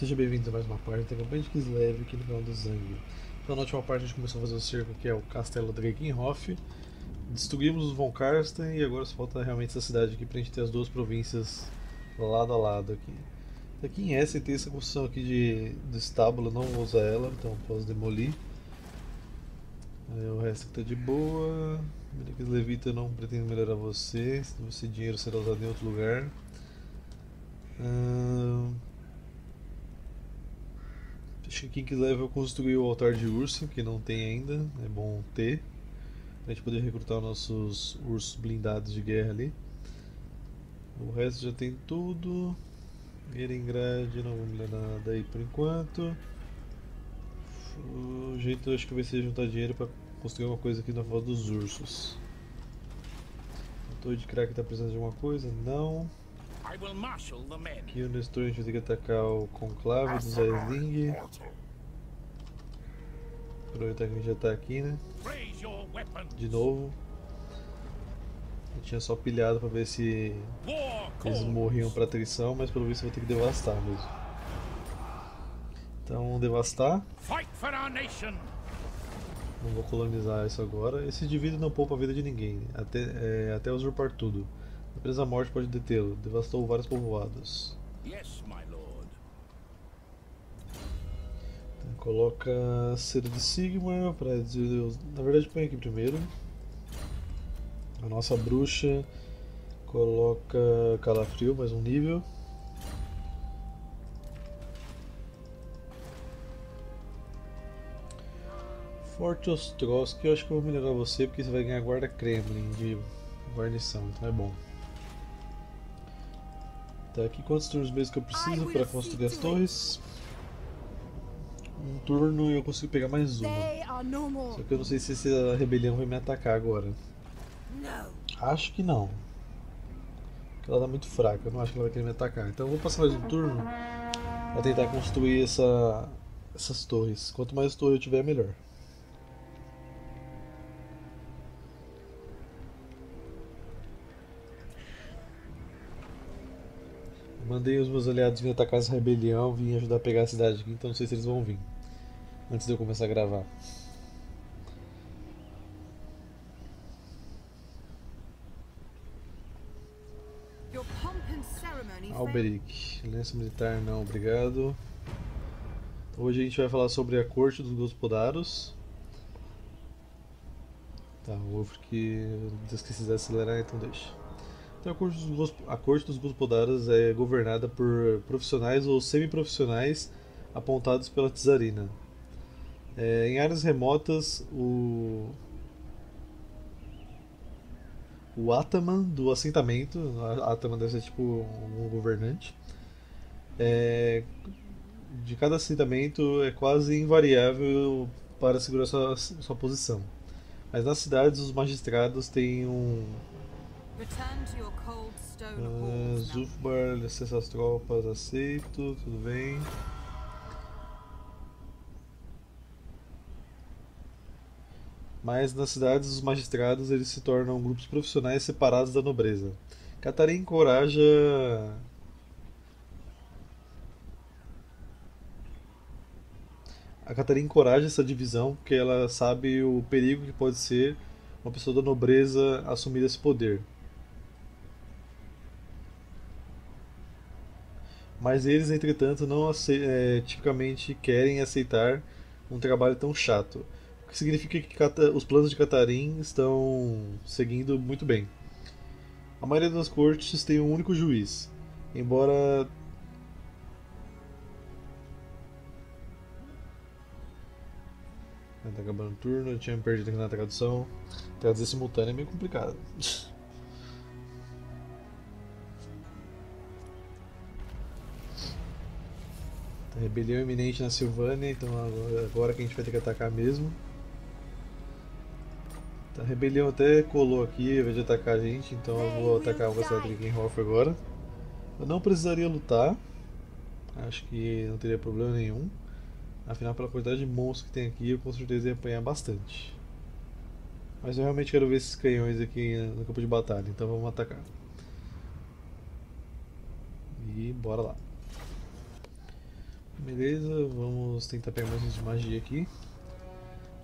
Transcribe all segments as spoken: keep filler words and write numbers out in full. Sejam bem-vindos a mais uma parte da campanha de Kislev aqui no canal do Zang. Então, na última parte a gente começou a fazer o cerco, que é o castelo Drakenhof. Destruímos os Von Karsten e agora só falta realmente essa cidade aqui pra gente ter as duas províncias lado a lado aqui. Aqui em Essen tem essa construção aqui de, do estábulo, não vou usar ela, então posso demolir. Aí, o resto aqui tá de boa. A Kislevita, eu não pretendo melhorar você, senão esse dinheiro será usado em outro lugar. Hum... Acho que quem quiser eu construir o altar de urso, que não tem ainda, é bom ter, pra gente poder recrutar nossos ursos blindados de guerra ali. O resto já tem tudo. Erengrad, não vou mudar nada aí por enquanto. O jeito acho que vai ser juntar dinheiro pra construir uma coisa aqui na Foz dos Ursos. A torre de crack tá precisando de alguma coisa? Não. Aqui no Nestor a gente vai ter que atacar o Conclave dos Aisling. Aproveitar que a gente já tá aqui, né? De novo. Eu tinha só pilhado pra ver se eles morriam pra traição, mas pelo visto eu vou ter que devastar mesmo. Então, devastar. Não vou colonizar isso agora. Esse indivíduo não poupa a vida de ninguém, até, é, até usurpar tudo. A Presa-Morte pode detê-lo. Devastou vários povoados. Yes, my lord. Então, coloca a cera de Sigmar para reduzir. Na verdade, põe aqui primeiro. A nossa bruxa coloca Calafrio, mais um nível. Forte Ostrosk, eu acho que eu vou melhorar você porque você vai ganhar Guarda Kremlin de guarnição, então é bom. Tá aqui quantos turnos mesmo que eu preciso para construir as torres? Um turno e eu consigo pegar mais uma. Só que eu não sei se essa rebelião vai me atacar agora. Acho que não. Porque ela tá muito fraca, eu não acho que ela vai querer me atacar. Então eu vou passar mais um turno para tentar construir essa, essas torres. Quanto mais torre eu tiver, melhor. Mandei os meus aliados vir atacar essa rebelião, vim ajudar a pegar a cidade aqui, então não sei se eles vão vir antes de eu começar a gravar. Alberic, aliança militar não, obrigado. Hoje a gente vai falar sobre a corte dos Gospodários. Tá, o Ufri, Deus que quiser acelerar, então deixa. Então, a corte dos Gospodários é governada por profissionais ou semiprofissionais apontados pela Czarina. É, em áreas remotas, o, o Ataman do assentamento, Ataman deve ser tipo um governante, é, de cada assentamento é quase invariável para segurar sua, sua posição. Mas nas cidades, os magistrados têm um... Uh, Zufbar, licença às tropas, aceito, tudo bem. Mas nas cidades os magistrados eles se tornam grupos profissionais separados da nobreza. Katarin encoraja... A Katarin encoraja essa divisão porque ela sabe o perigo que pode ser uma pessoa da nobreza assumir esse poder. Mas eles, entretanto, não é, tipicamente querem aceitar um trabalho tão chato. O que significa que Cata os planos de Katarin estão seguindo muito bem. A maioria das cortes tem um único juiz, embora... Tá acabando o turno, eu tinha me perdido aqui na tradução. Traduzir simultâneo é meio complicado. Rebelião iminente na Silvânia, então agora que a gente vai ter que atacar mesmo. A rebelião até colou aqui ao invés de atacar a gente, então eu vou atacar o castelo Drakenhof agora. Eu não precisaria lutar, acho que não teria problema nenhum. Afinal, pela quantidade de monstros que tem aqui, eu com certeza ia apanhar bastante. Mas eu realmente quero ver esses canhões aqui no campo de batalha, então vamos atacar. E bora lá. Beleza, vamos tentar pegar mais uns de magia aqui.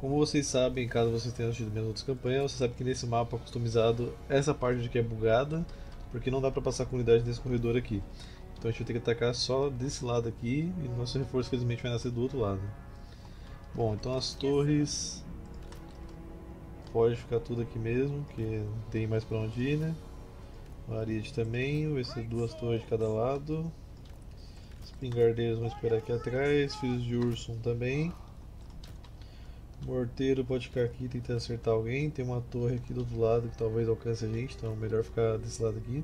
Como vocês sabem, caso vocês tenham assistido minhas outras campanhas, você sabe que nesse mapa customizado, essa parte aqui é bugada, porque não dá pra passar com unidade nesse corredor aqui. Então a gente vai ter que atacar só desse lado aqui, e o nosso reforço felizmente vai nascer do outro lado. Bom, então as torres... Pode ficar tudo aqui mesmo, que não tem mais pra onde ir, né? O Aride também, vai ser duas torres de cada lado. Os pingardeiros vão esperar aqui atrás, filhos de Urson também. Morteiro pode ficar aqui tentando acertar alguém, tem uma torre aqui do outro lado que talvez alcance a gente, então é melhor ficar desse lado aqui.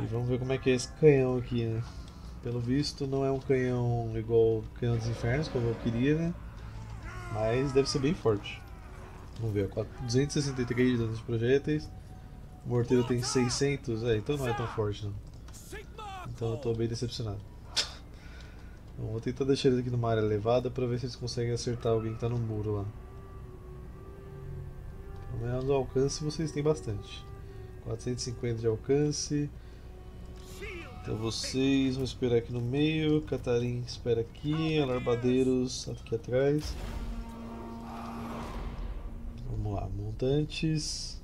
E vamos ver como é que é esse canhão aqui, né? Pelo visto não é um canhão igual o canhão dos infernos, como eu queria, né? Mas deve ser bem forte. Vamos ver, duzentos e sessenta e três de dano de projéteis. O morteiro tem seiscentos, é, então não é tão forte não. Então eu tô bem decepcionado. Vou tentar deixar eles aqui numa área elevada para ver se eles conseguem acertar alguém que está no muro lá. Pelo menos o alcance vocês têm bastante. quatrocentos e cinquenta de alcance. Então vocês vão esperar aqui no meio. Katarin espera aqui. Alarbadeiros aqui atrás. Vamos lá, montantes.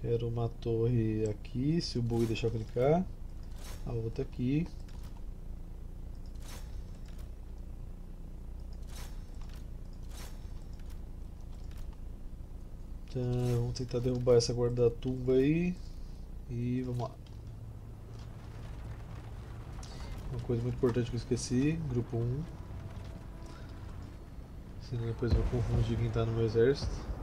Quero uma torre aqui, se o bug deixar eu clicar. A outra aqui. Então, vamos tentar derrubar essa guarda-tumba aí. E vamos lá. Uma coisa muito importante que eu esqueci, grupo um. Senão depois eu vou confundir quem tá no meu exército.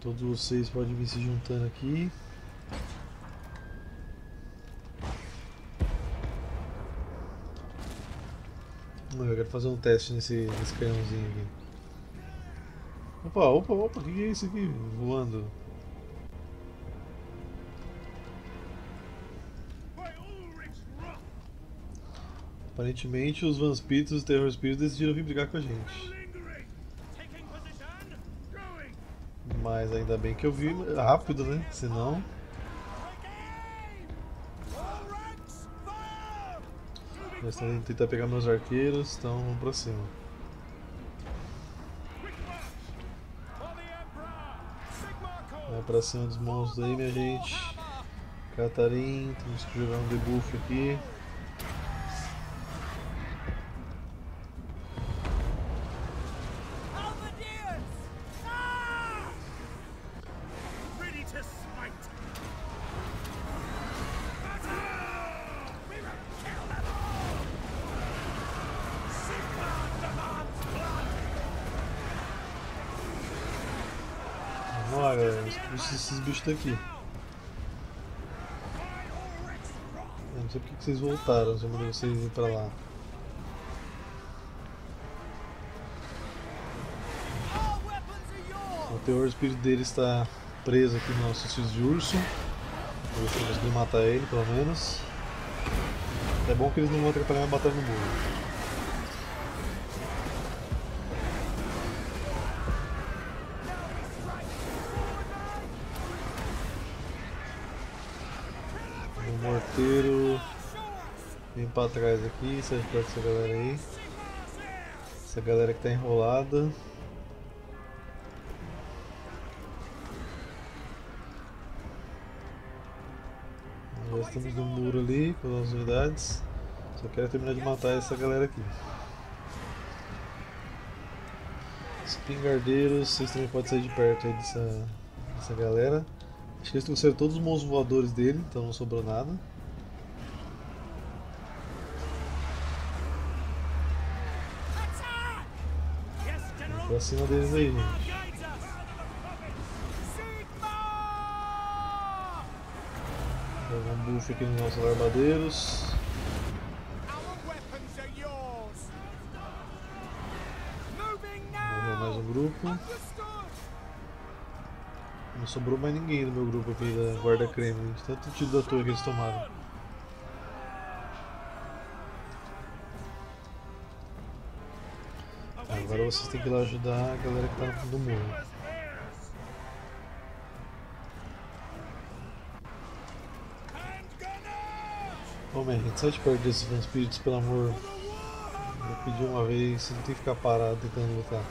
Todos vocês podem vir se juntando aqui. Eu quero fazer um teste nesse, nesse canhãozinho aqui. Opa, opa, opa, o que é isso aqui voando? Aparentemente os Vanspiritos e os Terror Spiritos decidiram vir brigar com a gente. Mas ainda bem que eu vi rápido, né? Senão... Já estão tentando tentar pegar meus arqueiros, então vamos pra cima. Vai pra cima dos monstros aí, minha gente. Katarin, temos que jogar um debuff aqui. Esses bichos daqui. Eu não sei porque que vocês voltaram, se eu mandei vocês ir pra lá. O terror espírito dele está preso aqui no nosso filho de urso. Eu vou conseguir matar ele, pelo menos. É bom que eles não vão atrapalhar a batalha no muro. Vem pra trás aqui, sai de perto dessa galera aí. Essa galera que tá enrolada. Já estamos no muro ali com as unidades. Só quero terminar de matar essa galera aqui. Os pingardeiros, vocês também podem sair de perto aí dessa, dessa galera. Acho que eles trouxeram todos os monstros voadores dele, então não sobrou nada. Pra cima deles aí, gente. Pega um buff aqui nos nossos alarbadeiros. Morreu mais um grupo. Não sobrou mais ninguém do meu grupo aqui da Guarda Kremlin, tanto tiro da torre que eles tomaram. Tá, agora vocês têm que ir lá ajudar a galera que tá no fundo do muro. Ô, minha gente, sai de perto desses vampiros, pelo amor. Eu pedi uma vez, você não tem que ficar parado tentando lutar.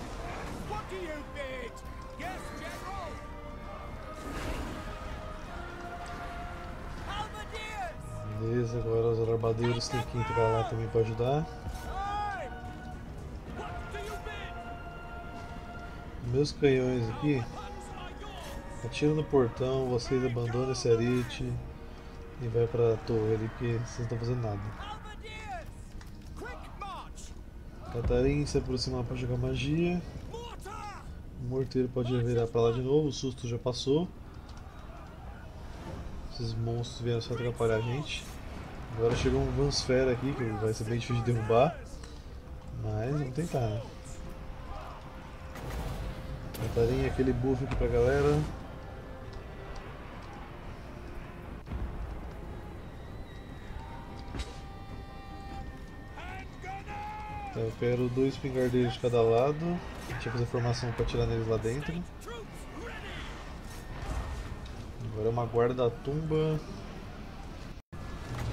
Beleza, agora os armadeiros têm que entrar lá também para ajudar. Meus canhões aqui, atira no portão, vocês abandonam esse arete e vai pra torre ali, porque vocês não estão fazendo nada. Katarin se aproximar para jogar magia. O morteiro pode virar para lá de novo, o susto já passou. Esses monstros vieram só atrapalhar a gente. Agora chegou um Vansfera aqui, que vai ser bem difícil de derrubar. Mas vamos tentar, né? Katarin, aquele buff aqui pra galera. Então, eu quero dois pingardeiros de cada lado. A gente vai fazer formação para atirar neles lá dentro. Agora é uma guarda da tumba.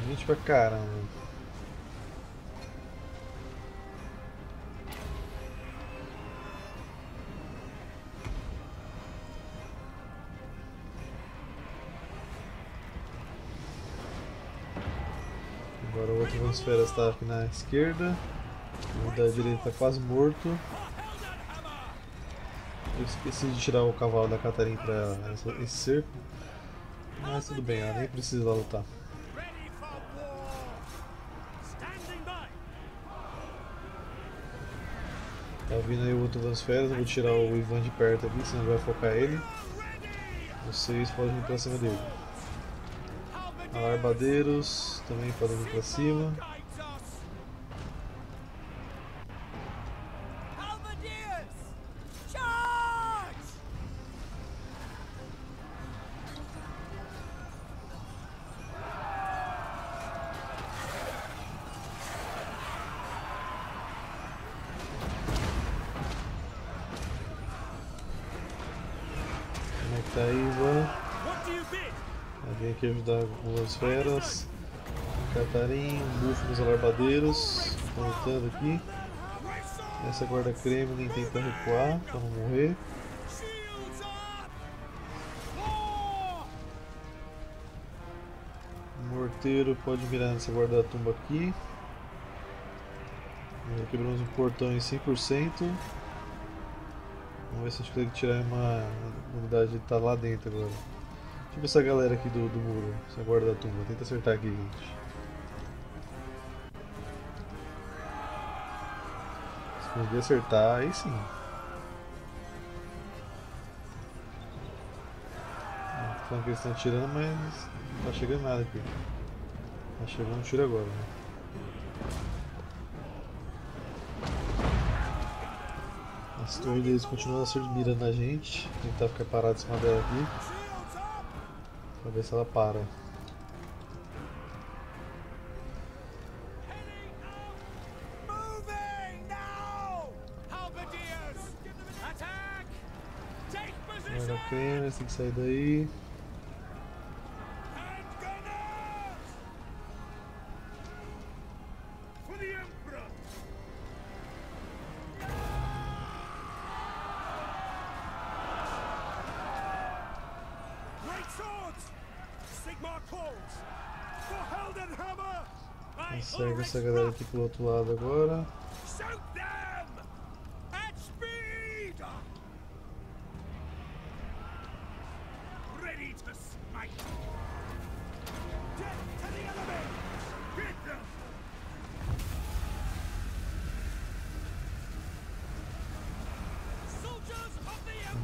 Gente pra caramba. Agora o outro Vansfera está aqui na esquerda. O da direita está quase morto. Eu esqueci de tirar o cavalo da Katarin para esse cerco. Mas tudo bem, ela nem precisa lá lutar. Tá vindo aí o outro Vansfera, eu vou tirar o Ivan de perto aqui, senão vai focar ele. Vocês podem vir pra cima dele. Alarbadeiros também podem vir pra cima. Ajudar com as feras, Katarin, buff dos alarbadeiros, estão lutando aqui. Essa guarda Kremlin tenta recuar para não morrer. O morteiro pode mirar nessa guarda tumba aqui. Já quebramos o portão em cem por cento. Vamos ver se a gente consegue tirar uma unidade que está lá dentro agora. Deixa eu ver essa galera aqui do, do muro, essa guarda da tumba, tenta acertar aqui, gente. Se conseguir acertar, aí sim. Tô falando que eles estão atirando, mas não tá chegando nada aqui. Tá chegando um tiro agora, né? As torres deles continuam mirando na gente, tentar ficar parado em cima dela aqui. Pra ver se ela para. Agora a pena, tem que sair daí. Segue essa galera aqui pro outro lado agora.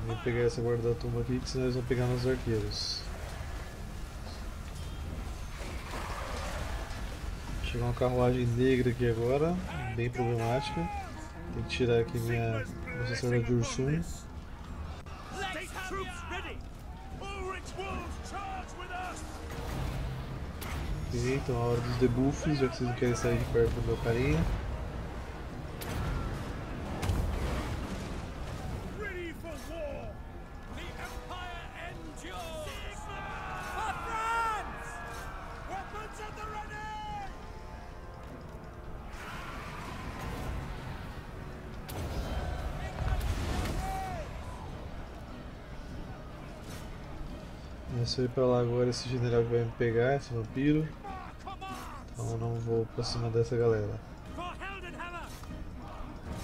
Vou pegar essa guarda da tumba aqui, que senão eles vão pegar nos arqueiros. Chegou uma carruagem negra aqui agora, bem problemática. Tem que tirar aqui minha Nossa Senhora de Ursum. Ok, então a hora dos debuffs, já que vocês não querem sair de perto do meu carinha. Eu só ir pra lá agora, esse general vai me pegar, esse vampiro. Então eu não vou pra cima dessa galera.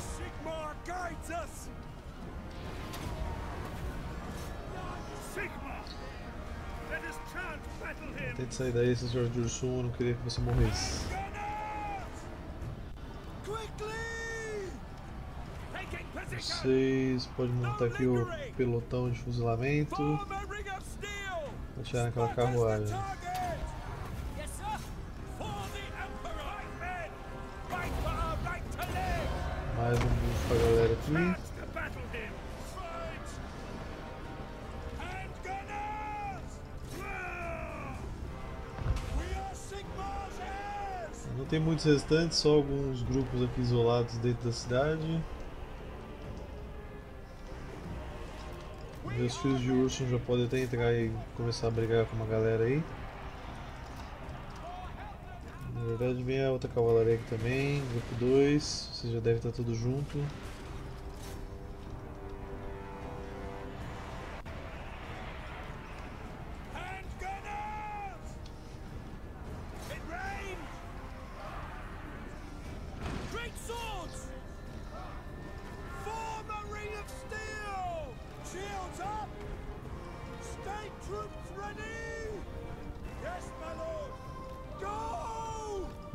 Sigmar guides us! Sigmar! Let us chant battle him! Tente sair daí, esse senhor de Ursum, eu não queria que você morresse. Vocês podem montar aqui o pelotão de fuzilamento. Vou tirar naquela carruagem. Mais um buff pra galera aqui. Não tem muitos restantes, só alguns grupos aqui isolados dentro da cidade. Os filhos de Urso já podem até entrar e começar a brigar com uma galera aí. Na verdade vem a outra cavalaria aqui também, grupo dois, vocês já devem estar tudo junto.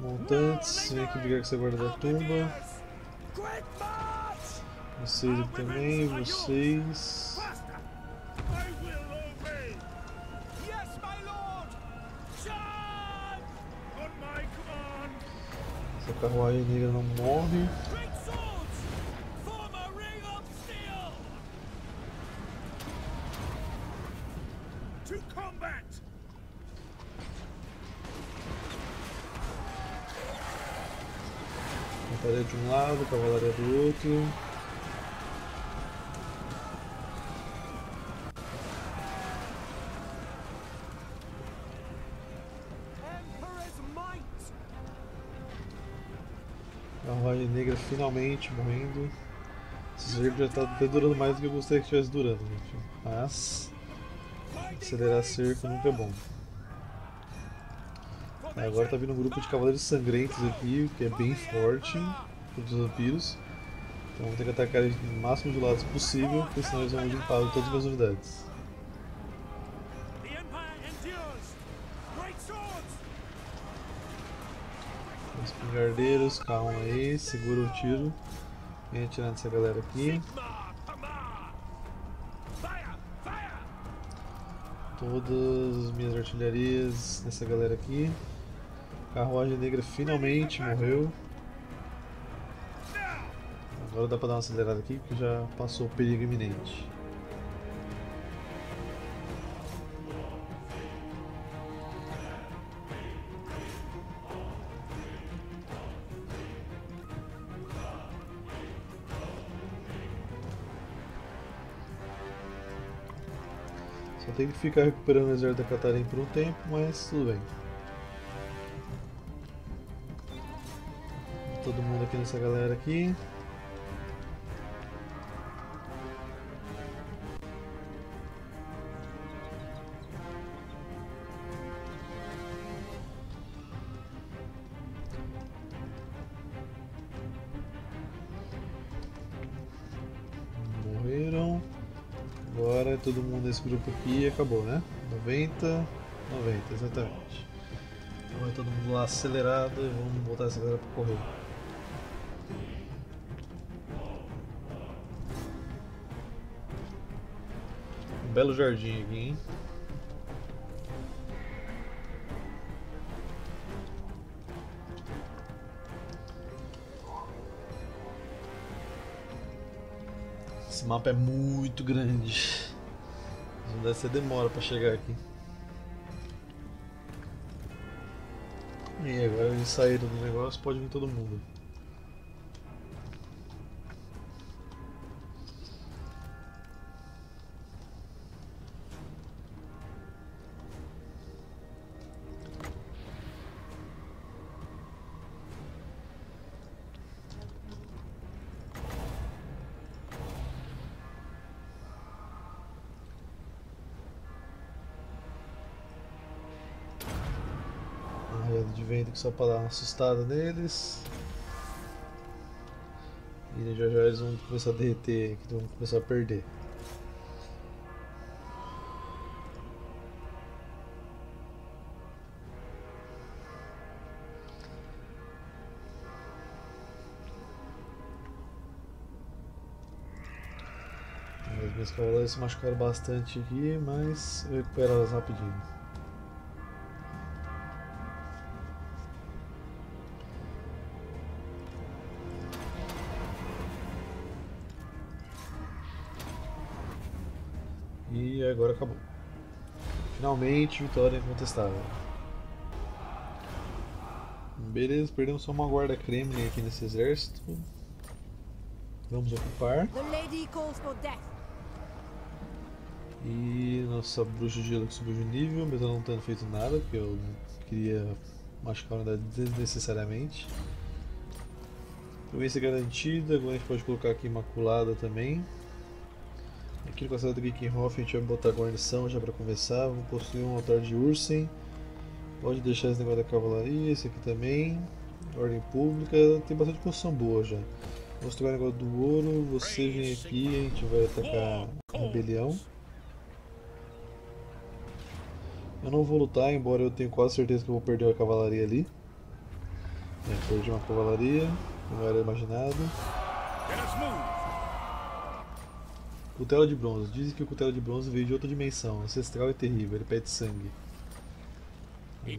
Montantes, vem aqui brigar com essa guarda da tumba. Vocês aqui também, vocês. Essa carruagem negra não morre. Cavalaria de um lado, cavalaria do outro. Carruagem negra finalmente morrendo. Esse jogo já está até durando mais do que eu gostaria que estivesse durando, gente. Mas acelerar cerco nunca é bom. Agora tá vindo um grupo de cavaleiros sangrentos aqui, que é bem forte contra os vampiros. Então vou ter que atacar eles no máximo de lados possível, porque senão eles vão limpar todas as minhas unidades. Os pingardeiros, calma aí, segura o tiro. Vem atirando essa galera aqui. Todas as minhas artilharias nessa galera aqui. Carruagem negra finalmente morreu. Agora dá pra dar uma acelerada aqui porque já passou o perigo iminente. Só tem que ficar recuperando o exército da Katarin por um tempo, mas tudo bem. Todo mundo aqui nessa galera aqui. Morreram. Agora todo mundo nesse grupo aqui acabou, né? noventa, noventa, exatamente. Agora todo mundo lá acelerado e vamos botar essa galera para correr. Belo jardim aqui, hein? Esse mapa é muito grande. Não deve ser demora para chegar aqui. E agora eles saíram do negócio, pode vir todo mundo. Estrela de vento que só para dar uma assustada neles. E já já eles vão começar a derreter, que vão começar a perder. Os meus cavaleiros se machucaram bastante aqui, mas eu recupero elas rapidinho. E agora acabou. Finalmente, vitória incontestável. Beleza, perdemos só uma guarda Kremlin aqui nesse exército. Vamos ocupar. E nossa bruxa de gelo que subiu de nível, mas ela não tendo feito nada, porque eu não queria machucar a unidade desnecessariamente. Província garantida, agora a gente pode colocar aqui Imaculada também. Aqui no castelo do Drakenhof a gente vai botar guarnição já para começar. Vamos construir um altar de Ursen. Pode deixar esse negócio da cavalaria, esse aqui também. Ordem pública, tem bastante construção boa já. Vamos trocar o negócio do ouro, você vem aqui, a gente vai atacar a rebelião. Eu não vou lutar, embora eu tenha quase certeza que eu vou perder uma cavalaria ali. É, perdi uma cavalaria, não era imaginado. Cutela de Bronze. Dizem que o Cutela de Bronze veio de outra dimensão, ancestral e terrível, ele pede sangue.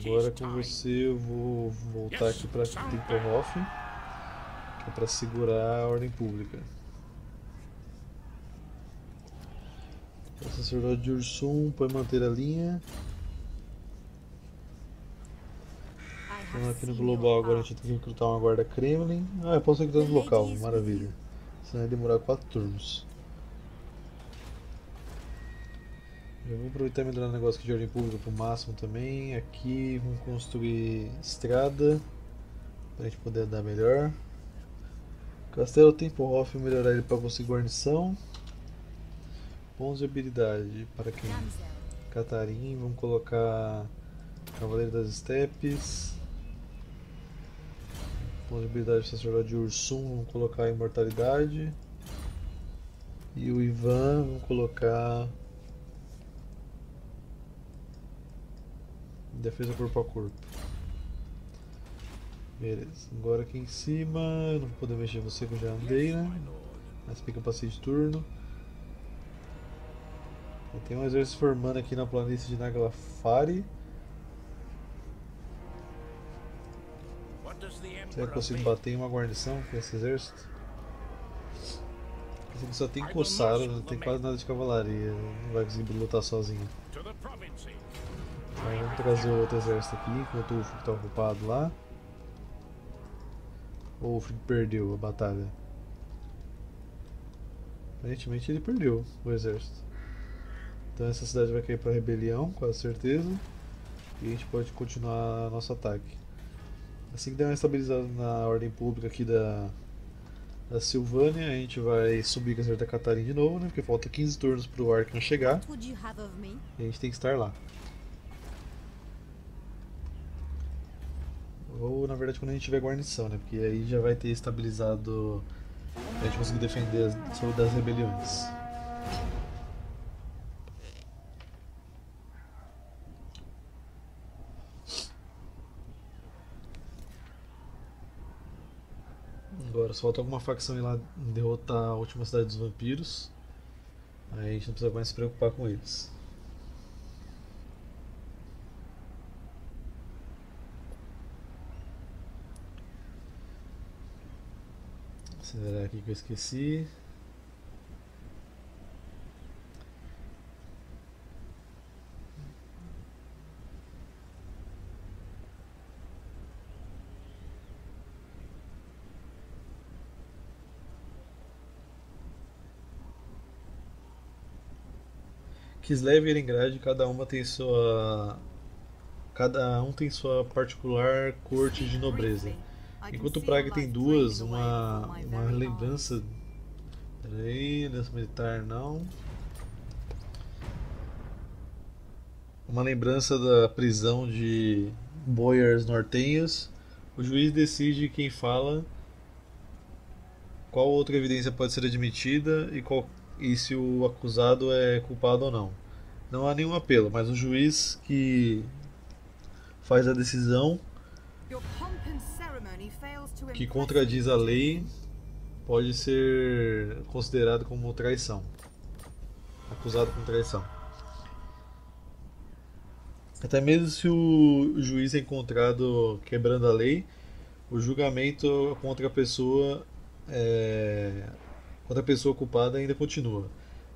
Agora com você eu vou voltar aqui para Templehof, que é para segurar a ordem pública. O sacerdote de Ursum pode manter a linha. Então, aqui no global agora a gente tem que recrutar uma guarda Kremlin. Ah, eu posso recrutar no local, maravilha. Senão vai demorar quatro turnos. Eu vou aproveitar e melhorar o negócio aqui de ordem pública para o máximo também. Aqui vamos construir estrada para a gente poder andar melhor. Castelo Templehof, melhorar ele para conseguir guarnição. Bons de habilidade para quem? Katarin, vamos colocar Cavaleiro das Estepes. Bons de habilidade sacerdote de Ursum, vamos colocar Imortalidade. E o Ivan, vamos colocar Defesa Corpo a Corpo. Beleza, agora aqui em cima, não vou poder mexer você que eu já andei, né? Mas fica para seis de turno. Tem um exército formando aqui na planície de Naglafari. Será que eu consigo bater em uma guarnição com esse exército? Esse aqui só tem coçado, não tem quase nada de cavalaria. Não vai conseguir lutar sozinho. Aí vamos trazer outro exército aqui, enquanto o Ufri está ocupado lá. O Ufri perdeu a batalha. Aparentemente ele perdeu o exército. Então essa cidade vai cair para a rebelião, com certeza. E a gente pode continuar nosso ataque. Assim que der uma estabilizada na ordem pública aqui da, da Silvânia, a gente vai subir com a certa Katarin de novo, né? Porque falta quinze turnos para o Arkham chegar. E a gente tem que estar lá. Ou na verdade quando a gente tiver guarnição, né? Porque aí já vai ter estabilizado a gente conseguir defender as, das rebeliões. Agora só falta alguma facção ir lá derrotar a última cidade dos vampiros. Aí a gente não precisa mais se preocupar com eles. Será aqui que eu esqueci? Kislev e Erengrad, cada uma tem sua. Cada um tem sua particular corte de nobreza. Enquanto Praga tem duas, uma, uma lembrança. Peraí, lembrança militar não. Uma lembrança da prisão de boiers nortenhos, o juiz decide quem fala, qual outra evidência pode ser admitida e, qual, e se o acusado é culpado ou não. Não há nenhum apelo, mas o juiz que faz a decisão que contradiz a lei pode ser considerado como traição, acusado como traição. Até mesmo se o juiz é encontrado quebrando a lei, o julgamento contra a pessoa, é, contra a pessoa culpada ainda continua.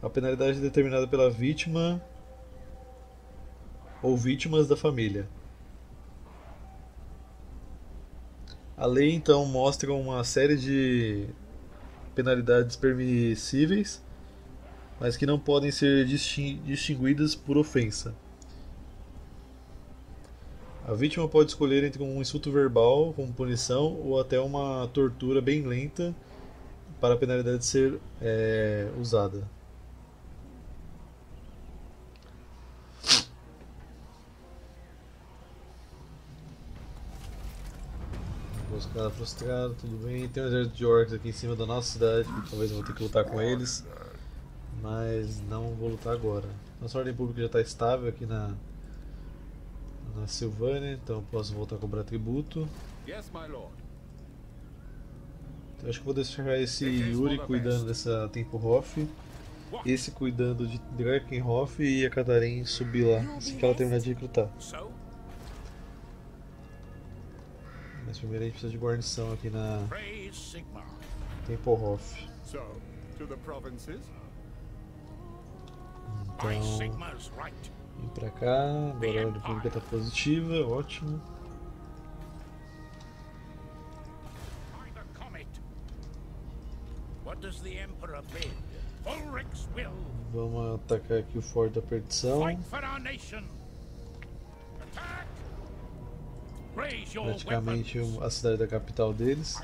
A penalidade é determinada pela vítima ou vítimas da família. A lei então mostra uma série de penalidades permissíveis, mas que não podem ser distinguidas por ofensa. A vítima pode escolher entre um insulto verbal como punição ou até uma tortura bem lenta para a penalidade ser é, usada. Os caras frustrados, tudo bem. Tem um exército de orcs aqui em cima da nossa cidade, que talvez eu vou ter que lutar com eles, mas não vou lutar agora. Nossa ordem pública já está estável aqui na... na Silvânia, então posso voltar a cobrar tributo. Então, acho que vou deixar esse Yuri cuidando dessa Templehof, esse cuidando de Drakenhof e a Katarin subir lá, assim que ela terminar de recrutar. Mas primeiro a gente precisa de guarnição aqui na Templehof. Então... vem pra cá, agora a ordem pública tá positiva, ótimo. Vamos atacar aqui o Forte da Perdição. Praticamente a cidade da capital deles.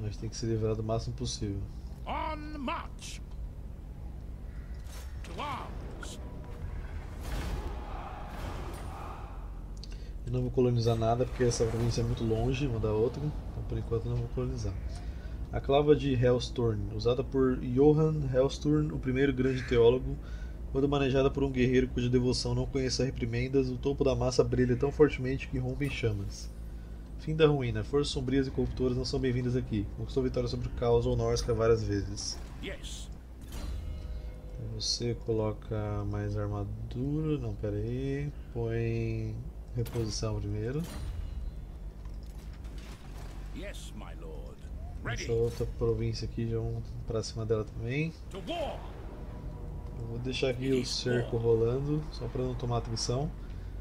Mas tem que se livrar do máximo possível. Eu não vou colonizar nada porque essa província é muito longe uma da outra, então por enquanto não vou colonizar. A clava de Hellstern, usada por Johan Hellstern, o primeiro grande teólogo, quando manejada por um guerreiro cuja devoção não conheça reprimendas, o topo da massa brilha tão fortemente que rompe em chamas. Fim da ruína, forças sombrias e corruptoras não são bem-vindas aqui. Conquistou vitória sobre o Caos ou Norsca várias vezes. Então você coloca mais armadura, não, pera aí, põe... reposição primeiro. Deixa outra província aqui, já vamos pra cima dela também. Eu vou deixar aqui o cerco rolando, só pra não tomar atenção.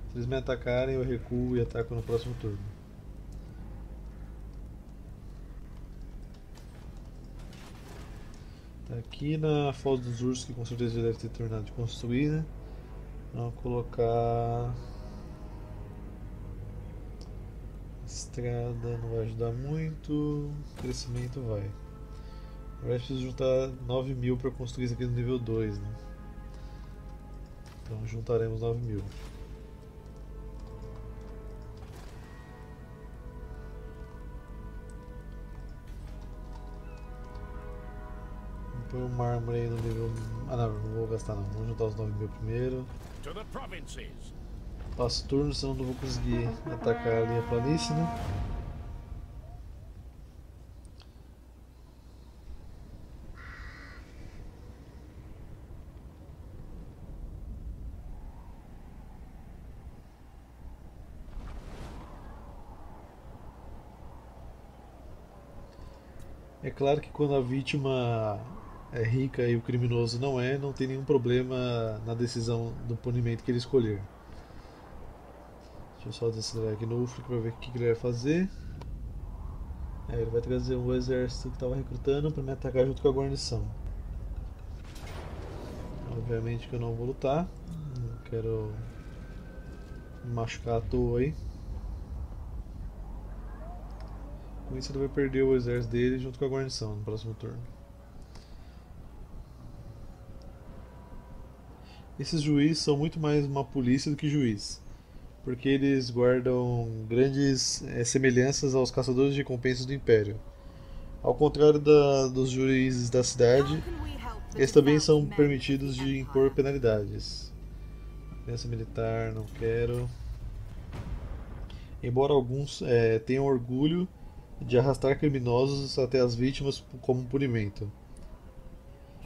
Se eles me atacarem, eu recuo e ataco no próximo turno. Tá aqui na Foz dos Ursos, que com certeza já deve ter terminado de construir, né? Vamos colocar... estrada não vai ajudar muito, crescimento vai. Agora eu preciso juntar nove mil para construir isso aqui no nível dois, né? Então juntaremos nove mil. Põe o mármore aí no nível... ah não, não vou gastar não, vamos juntar os nove mil primeiro. Passo turno, senão não vou conseguir atacar ali a planície, né? É claro que quando a vítima é rica e o criminoso não é, não tem nenhum problema na decisão do punimento que ele escolher. Deixa eu só desacelerar aqui no Ufri para ver o que ele vai fazer. É, ele vai trazer o exército que estava recrutando para me atacar junto com a guarnição. Obviamente que eu não vou lutar, não quero me machucar à toa aí. Com isso ele vai perder o exército dele junto com a guarnição no próximo turno. Esses juízes são muito mais uma polícia do que juiz. porque eles guardam grandes é, semelhanças aos caçadores de recompensas do Império. Ao contrário da, dos juízes da cidade, eles também são permitidos de impor penalidades. Aliança militar, não quero. Embora alguns é, tenham orgulho de arrastar criminosos até as vítimas como punimento.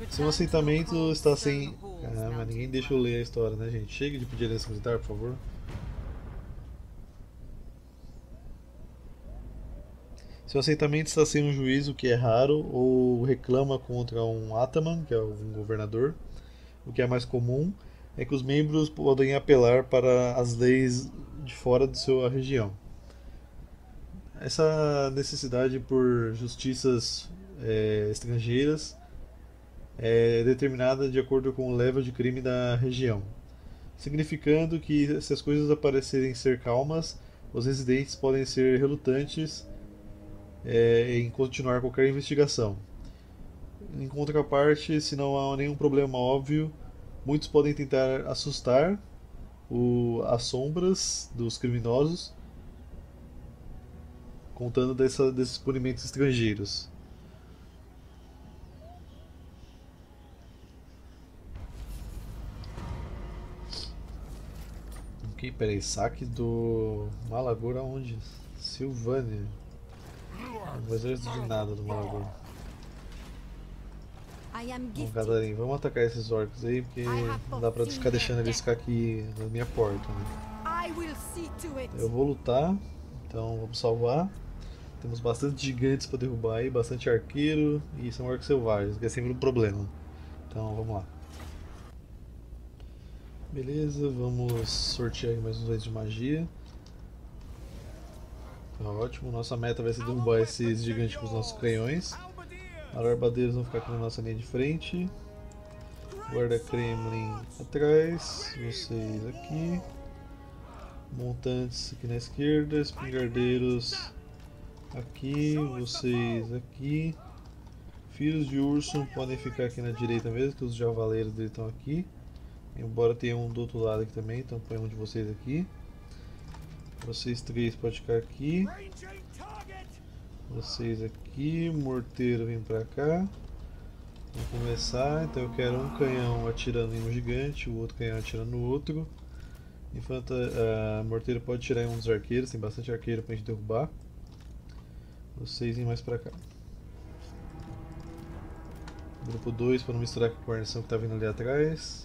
Seu assentamento está sem... Ah, mas ninguém deixa eu ler a história, né, gente? Chega de pedir aliança militar, por favor. Seu assentamento está sem um juiz, o que é raro, ou reclama contra um ataman, que é um governador. O que é mais comum é que os membros podem apelar para as leis de fora de sua região. Essa necessidade por justiças é, estrangeiras é determinada de acordo com o nível de crime da região, significando que, se as coisas aparecerem ser calmas, os residentes podem ser relutantes é, em continuar qualquer investigação. Em contraparte, se não há nenhum problema óbvio, muitos podem tentar assustar o, as sombras dos criminosos, contando dessa, desses punimentos estrangeiros. Ok, peraí, saque do Malagor aonde? Silvânia. Não vai ser de nada do Malagor. Bom, Katarin, vamos atacar esses orcs aí, porque não dá pra ficar deixando eles ficar aqui na minha porta, né? Eu vou lutar, então vamos salvar. Temos bastante gigantes pra derrubar aí, bastante arqueiro, e são orcs selvagens, que é sempre um problema. Então vamos lá. Beleza, vamos sortear mais uns dois de magia. Tá ótimo, nossa meta vai ser derrubar esses gigantes com os nossos canhões. Os arbadeiros vão ficar aqui na nossa linha de frente. Guarda Kremlin atrás, vocês aqui. Montantes aqui na esquerda, espingardeiros aqui, vocês aqui. Filhos de urso podem ficar aqui na direita mesmo, que os javaleiros dele estão aqui. Embora tenha um do outro lado aqui também, então põe um de vocês aqui. Vocês três podem ficar aqui. Vocês aqui, morteiro vem pra cá. Vamos começar, então eu quero um canhão atirando em um gigante, o outro canhão atirando no outro. Infanta, a morteiro pode tirar em um dos arqueiros, tem bastante arqueiro pra gente derrubar. Vocês vêm mais pra cá. Grupo dois para não misturar com a guarnição que tá vindo ali atrás.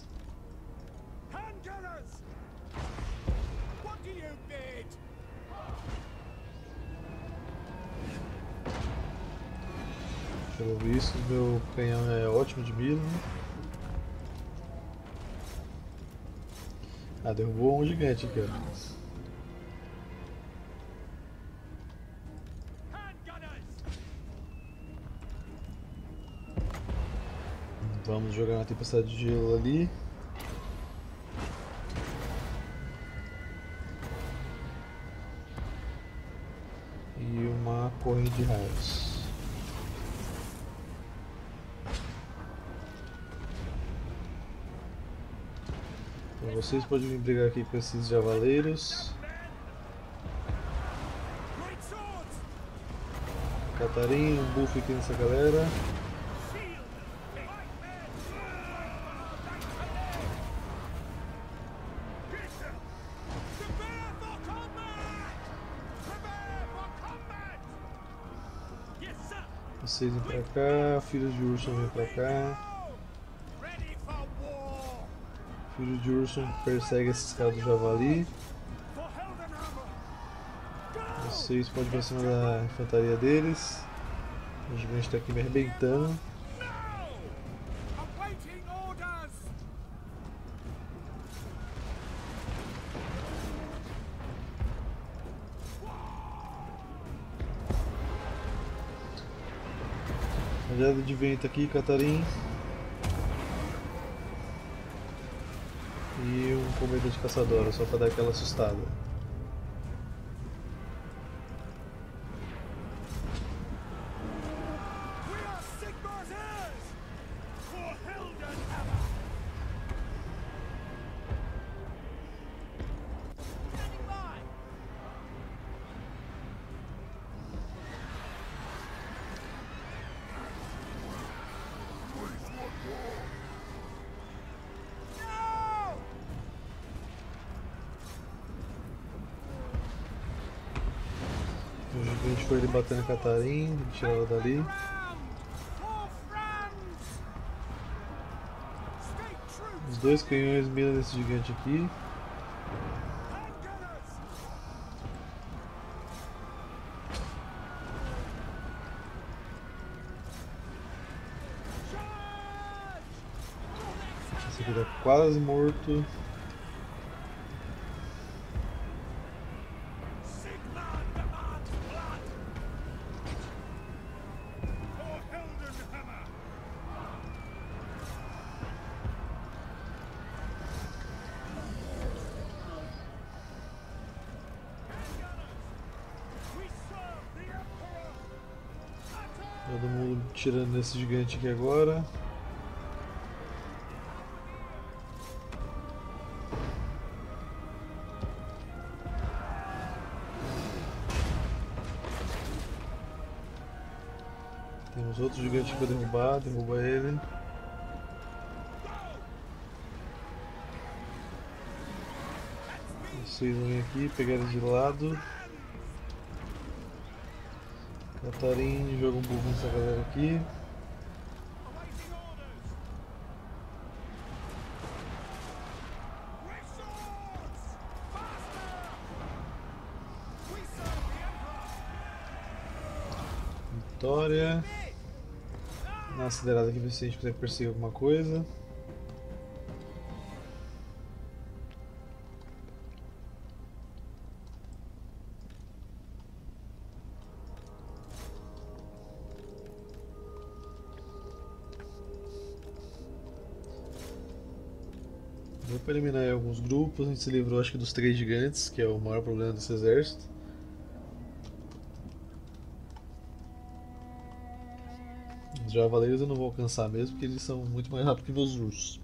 Pelo visto, meu canhão é ótimo de mira. Ah, derrubou um gigante aqui, ó. Vamos jogar na tempestade de gelo ali. E uma corrente de raios. Vocês podem vir brigar aqui com esses javaleiros. Katarin, um buff aqui nessa galera. Vocês vêm pra cá, filhos de urso vêm pra cá. O filho de urso persegue esses caras do javali. Vocês podem ir pra cima da infantaria deles. O gigante está aqui me arrebentando. Olhada de vento aqui, Katarin. E um cometa de caçadora, só pra dar aquela assustada. por ele batendo em Katarin, tirar ela dali. Os dois canhões miram nesse gigante aqui. Esse aqui tá quase morto. Todo mundo tirando esse gigante aqui agora. Temos outro gigante para derrubar, derruba ele. Vocês vêm aqui, pegar ele de lado. Katarin joga um burro nessa galera aqui. Vitória. Dá uma acelerada aqui pra se a gente quiser perseguir alguma coisa. Para eliminar alguns grupos, a gente se livrou acho que dos três gigantes, que é o maior problema desse exército. Os javaleiros eu não vou alcançar mesmo, porque eles são muito mais rápidos que meus ursos.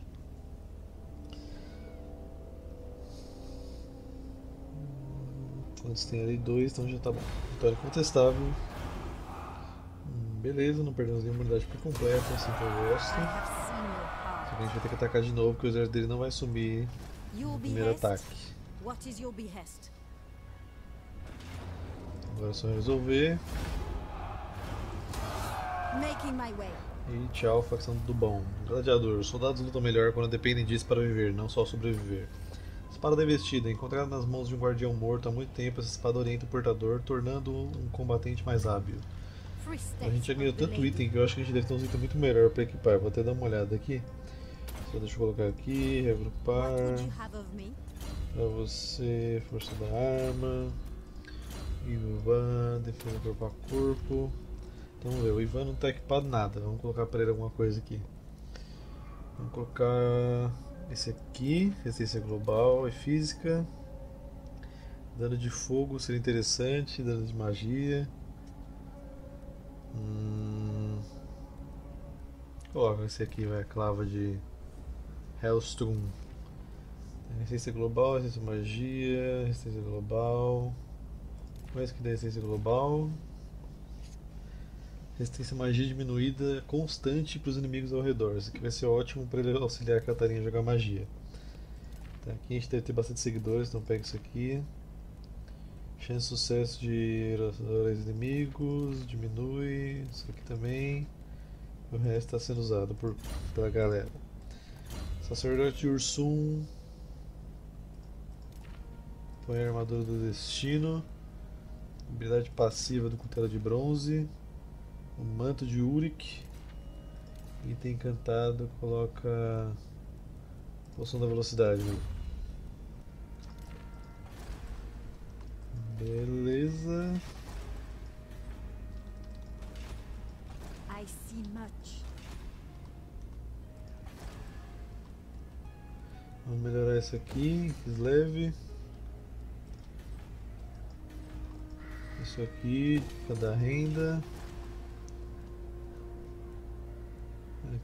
Quantos tem ali? Dois, então já tá bom. Vitória contestável. Beleza, não perdemos nenhuma unidade por completo, assim que eu gosto. A gente vai ter que atacar de novo, porque o exército dele não vai sumir no primeiro ataque. Agora é só resolver. E tchau, facção do bom. Gladiador. Os soldados lutam melhor quando dependem disso para viver, não só sobreviver. Espada revestida. Encontrada nas mãos de um guardião morto há muito tempo, essa espada orienta o portador, tornando-o um combatente mais hábil. A gente já ganhou tanto item que eu acho que a gente deve ter uns itens muito melhor para equipar. Vou até dar uma olhada aqui. Só deixa eu colocar aqui, reagrupar. Para você, força da arma. Ivan, defesa corpo a corpo. Então vamos ver, o Ivan não está equipado nada. Vamos colocar para ele alguma coisa aqui. Vamos colocar esse aqui, resistência global e física. Dano de fogo seria interessante, dano de magia. Hum... Coloca esse aqui, vai, clava de Hellstern. Resistência global, resistência magia, resistência global. Qual é esse que dá resistência global? Resistência magia diminuída constante para os inimigos ao redor. Isso aqui vai ser ótimo para ele auxiliar a Katarin a jogar magia. Tá, aqui a gente deve ter bastante seguidores, então pega isso aqui. Chance de sucesso de heróis inimigos, diminui, isso aqui também. O resto está sendo usado por, pela galera. Sacerdote Ursum. Põe a armadura do destino. Habilidade passiva do Cutela de Bronze. O manto de Ulfric. Item encantado, coloca poção da velocidade. Beleza. I see much. Vamos melhorar esse aqui, Kislev. Isso aqui, cada renda.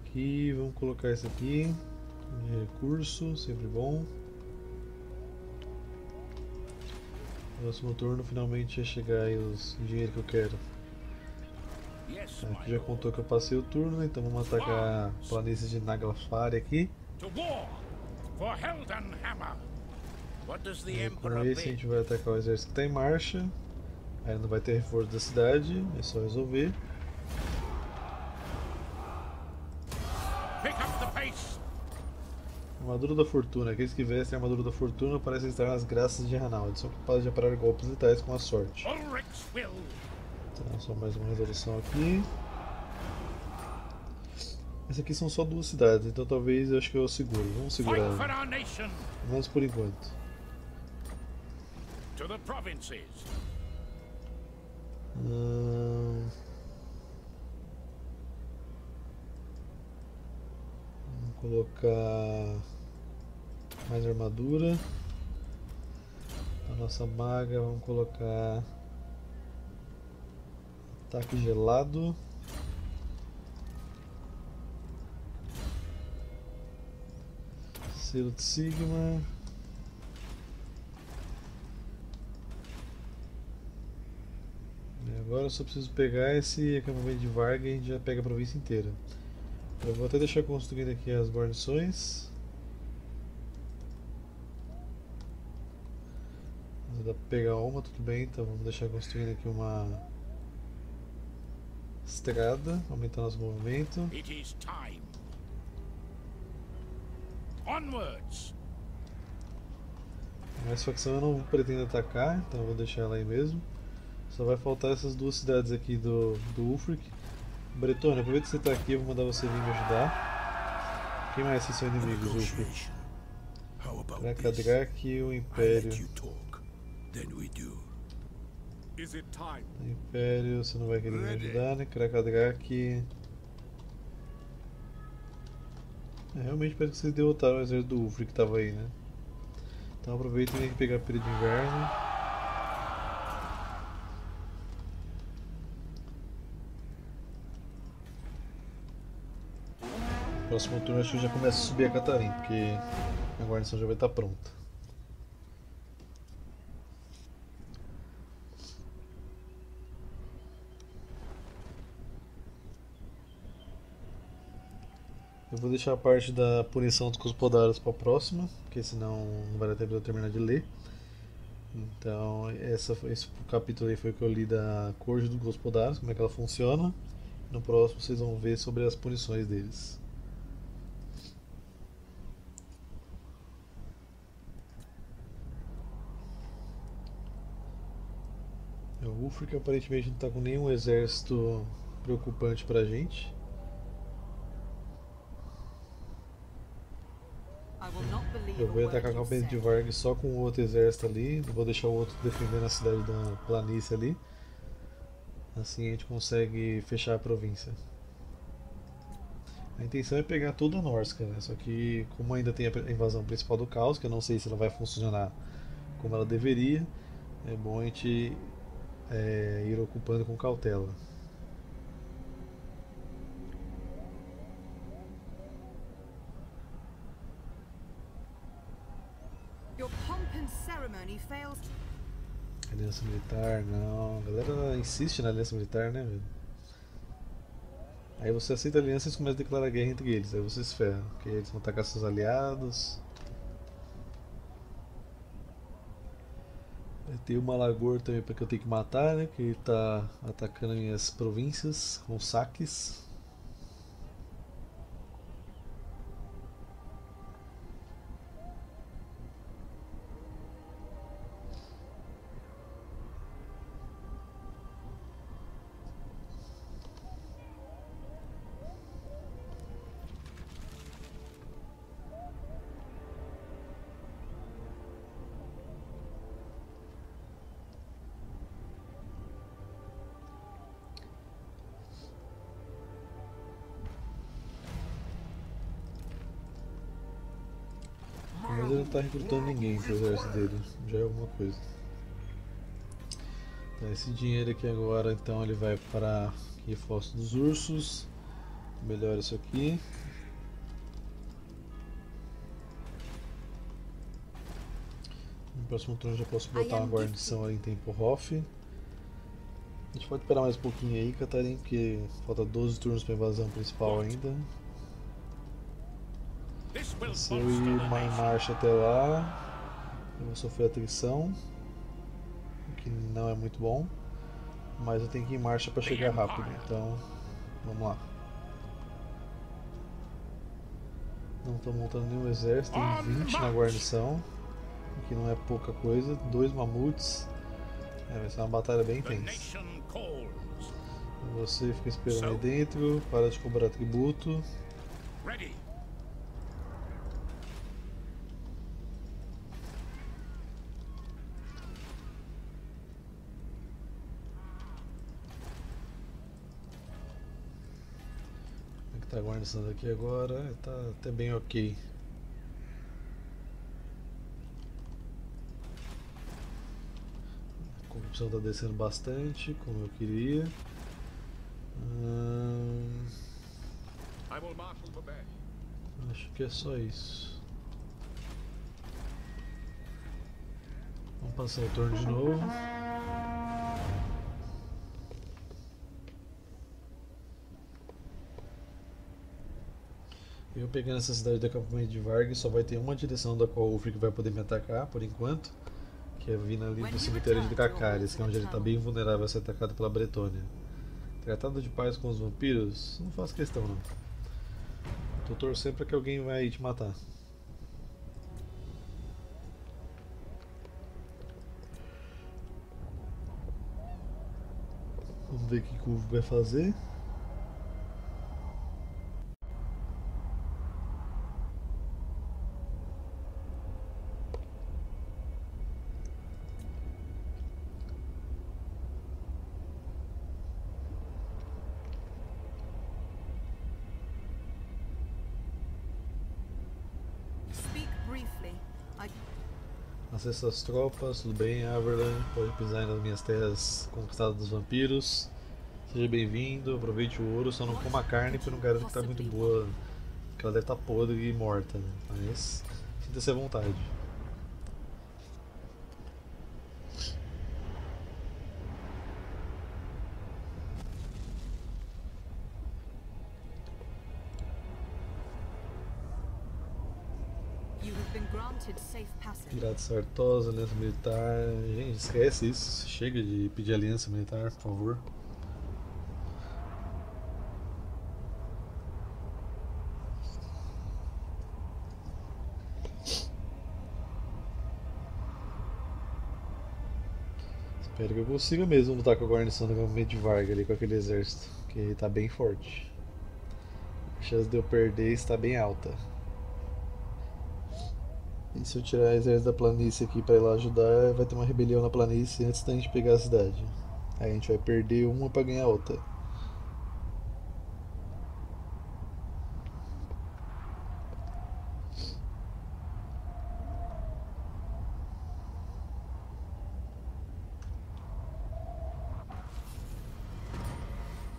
Aqui, vamos colocar esse aqui. Recurso, sempre bom. Próximo turno finalmente ia chegar aí os dinheiro que eu quero. Aqui já contou que eu passei o turno, então vamos atacar a planície de Naglafari aqui. E com esse a gente vai atacar o exército que está em marcha. Aí não vai ter reforço da cidade, é só resolver. Armadura da Fortuna. Aqueles que vestem a Armadura da Fortuna parecem estar nas graças de Ranald. São capazes de aparar golpes letais com a sorte. Então, só mais uma resolução aqui. Essas aqui são só duas cidades, então talvez eu acho que eu seguro. Vamos segurar. Vamos por enquanto. Hum... Vamos colocar mais armadura. A nossa maga, vamos colocar ataque gelado. Selo de Sigmar. Agora eu só preciso pegar esse acampamento de Vargas e a gente já pega a província inteira. Eu vou até deixar construído aqui as guarnições. Mas dá pra pegar uma, tudo bem, então vamos deixar construindo aqui uma estrada, aumentar nosso movimento. Essa facção eu não pretendo atacar, então eu vou deixar ela aí mesmo. Só vai faltar essas duas cidades aqui do, do Ufric. Bretonha, aproveita que você está aqui, eu vou mandar você vir me ajudar. Quem mais são inimigos, Ufric? Drakenhof e o Império. O Império, você não vai querer me ajudar, né? Drakenhof. É, realmente parece que vocês derrotaram o exército do Ufric que estava aí, né? Então aproveita e tem que pegar a Pira de Inverno. No próximo turno acho que eu já começo a subir a Katarin, porque a guarnição já vai estar pronta. Eu vou deixar a parte da punição dos Gospodários para a próxima, porque senão não vai dar tempo de eu terminar de ler. Então essa, esse capítulo aí foi o que eu li da Corte dos Gospodários, como é que ela funciona. No próximo vocês vão ver sobre as punições deles. O Ufric aparentemente não está com nenhum exército preocupante pra gente. Eu vou atacar o campamento de Vargas só com o outro exército ali. Vou deixar o outro defendendo a cidade da planície ali. Assim a gente consegue fechar a província. A intenção é pegar toda a Norsca, né? Só que como ainda tem a invasão principal do Caos, que eu não sei se ela vai funcionar como ela deveria, é bom a gente... É, ir ocupando com cautela. Aliança militar, não. A galera insiste na aliança militar, né, velho? Aí você aceita a aliança e começa a declarar guerra entre eles. Aí você se ferra, porque eles vão atacar seus aliados. Tem o Malagor também para que eu tenho que matar, né? Que ele tá atacando minhas províncias com saques. Não está recrutando ninguém para o exército dele, já é alguma coisa. Tá, esse dinheiro aqui agora então ele vai para reforço dos ursos. Melhora isso aqui. No próximo turno já posso botar uma guarnição ali em Templehof. A gente pode esperar mais um pouquinho aí, Katarin, porque falta doze turnos para a invasão principal ainda. Se eu ir em marcha até lá, eu vou sofrer atrição, o que não é muito bom. mas eu tenho que ir em marcha para chegar rápido, então vamos lá. Não estou montando nenhum exército, tem vinte na guarnição, o que não é pouca coisa, dois mamutes, é, vai ser uma batalha bem intensa. Você fica esperando aí dentro, para de cobrar tributo. Tá guardando aqui agora, tá até bem ok. A corrupção tá descendo bastante, como eu queria. Hum... Acho que é só isso. Vamos passar o turno de novo. Eu pegando essa cidade do acampamento de Vargas, só vai ter uma direção da qual o Ufric vai poder me atacar por enquanto, que é vindo ali do cemitério de Dracaris, que é onde ele está bem vulnerável a ser atacado pela Bretonha. Tratado de paz com os vampiros? Não faço questão não. Tô torcendo para que alguém vai te matar. Vamos ver o que o Ufric vai fazer. Essas tropas, tudo bem, Averland? Pode pisar nas minhas terras conquistadas dos vampiros. Seja bem-vindo, aproveite o ouro, só não coma a carne porque eu não garanto que tá muito boa, que ela deve estar tá podre e morta, né? Mas sinta-se à vontade. Pirata Sartosa, aliança militar. Gente, esquece isso. Chega de pedir aliança militar, por favor. Espero que eu consiga mesmo lutar com a guarnição do acampamento de Varga ali, com aquele exército, que tá bem forte. A chance de eu perder está bem alta. E se eu tirar a exército da planície aqui para ir lá ajudar, vai ter uma rebelião na planície antes da gente pegar a cidade. Aí a gente vai perder uma para ganhar outra.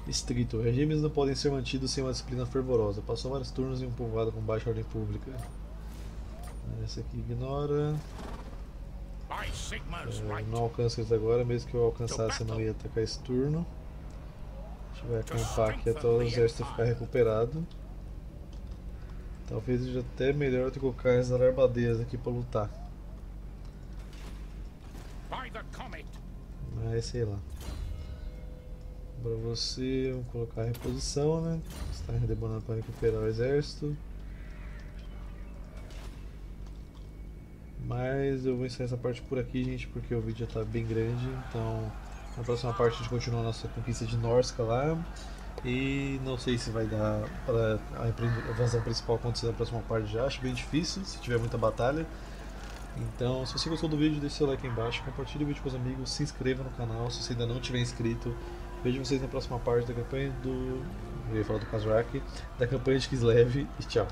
Estrito. Regimes não podem ser mantidos sem uma disciplina fervorosa. Passou vários turnos em um povoado com baixa ordem pública. Essa aqui ignora. É, não alcança eles agora, mesmo que eu alcançasse eu não ia atacar esse turno. A gente vai acampar aqui até o exército ficar recuperado. Talvez seja até melhor ter que colocar as armadilhas aqui para lutar. Mas sei lá. Para você, vamos colocar a reposição, né? Você está redebanando para recuperar o exército. Mas eu vou encerrar essa parte por aqui, gente, porque o vídeo já tá bem grande, então na próxima parte a gente continua a nossa conquista de Norsca lá. E não sei se vai dar para a invasão principal acontecer na próxima parte já, acho bem difícil, se tiver muita batalha. Então, se você gostou do vídeo, deixe seu like aí embaixo, compartilhe o vídeo com os amigos, se inscreva no canal se você ainda não tiver inscrito. Vejo vocês na próxima parte da campanha do... eu ia falar do Kazrak, da campanha de Kislev e tchau!